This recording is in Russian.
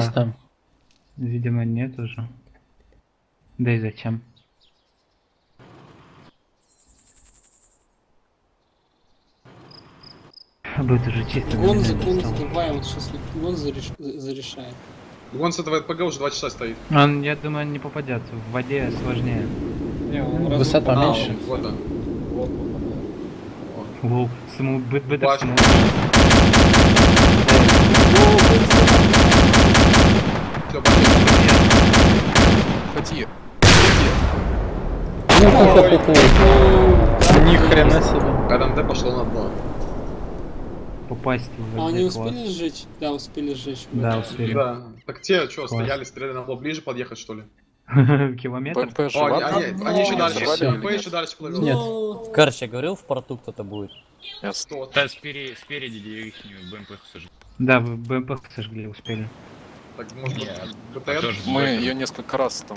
есть там? Видимо, нет уже. Да и зачем? Будет уже чисто. Гон сгибаем, вот сейчас Гон зарешает. Гон с этого ПГ уже 2 часа стоит. Он, я думаю, не попадет. В воде сложнее. Не, высота поменьше. Вот он. Воу, самоубит бы даже. Хоти. Ни хрена себе. КДМТ пошло на дно. Попасть в... А они успели сжечь? Да, успели сжечь. Да, успели. Да. Так те что, стояли, стреляли на лоб, ближе подъехать что ли? Километр? Они еще дальше, БМП еще дальше плывет. Нет. Короче, я говорил, в порту кто-то будет. Да, спереди их БМП сожгли. Да, БМП сожгли, успели. Так, может, мы ее несколько раз там.